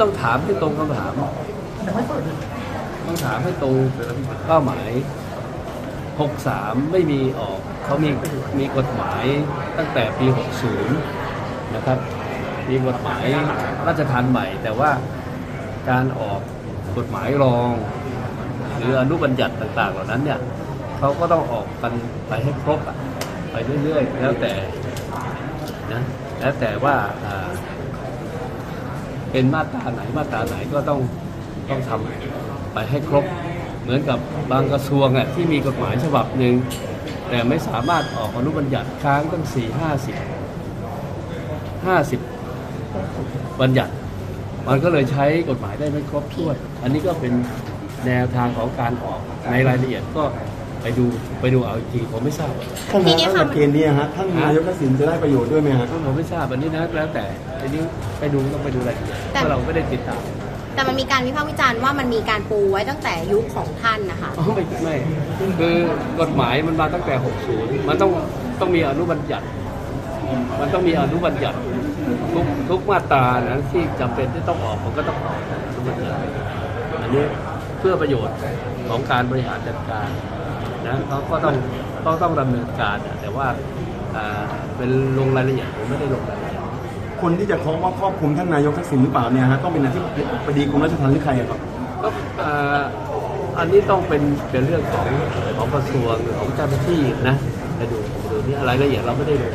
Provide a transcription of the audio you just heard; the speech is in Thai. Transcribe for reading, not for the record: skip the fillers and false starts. ต้องถามให้ตรงคำถามต้องถามให้ตรงเป้าหมาย63ไม่มีออกเขามีกฎหมายตั้งแต่ปี60นะครับมีกฎหมายราชทัณฑ์ใหม่แต่ว่าการออกกฎหมายรองหรืออนุบัญญัติต่างๆเหล่านั้นเนี่ยเขาก็ต้องออกกันไปให้ครบไปเรื่อยๆแล้วแต่นะแล้วแต่ว่าเป็นมาตราไหนมาตราไหนก็ต้องทำไปให้ครบเหมือนกับบางกระทรวงเนี่ยที่มีกฎหมายฉบับหนึ่งแต่ไม่สามารถออกอนุบัญญัติค้างตั้ง50บัญญัติมันก็เลยใช้กฎหมายได้ไม่ครบถ้วนอันนี้ก็เป็นแนวทางของการออกในรายละเอียดก็ไปดูเอาอีกทีผมไม่ทราบท่านนายกกับเกณฑ์นี้ฮะท่านนายกทักษิณจะได้ประโยชน์ด้วยไหมฮะผมไม่ทราบอันนี้นะแล้วแต่อันนี้ต้องไปดูรายละเอียดเพราะเราไม่ได้ติดตามแต่มันมีการวิพากษ์วิจารณ์ว่ามันมีการปูไว้ตั้งแต่ยุคของท่านนะคะไม่คือกฎหมายมันมาตั้งแต่60มันต้องมีอนุบัญญัติมันต้องมีอนุบัญญัติทุกมาตรานะที่จำเป็นที่ต้องออกมันก็ต้องออกอนุบัญญัติอันนี้เพื่อประโยชน์ของการบริหารจัดการนะเขาก็ต้องดำเนินการแต่ว่าเป็นลงรายละเอียดผมไม่ได้ลงรายละเอียดคนที่จะเคาะว่าครอบคลุมท่านนายกทักษิณหรือเปล่าเนี่ยฮะต้องเป็นที่ปดีกรมราชทัณฑ์หรือใครครับก็อันนี้ต้องเป็นเรื่องของกระทรวงของเจ้าหน้าที่นะไปดูนี่รายละเอียดเราไม่ได้ลง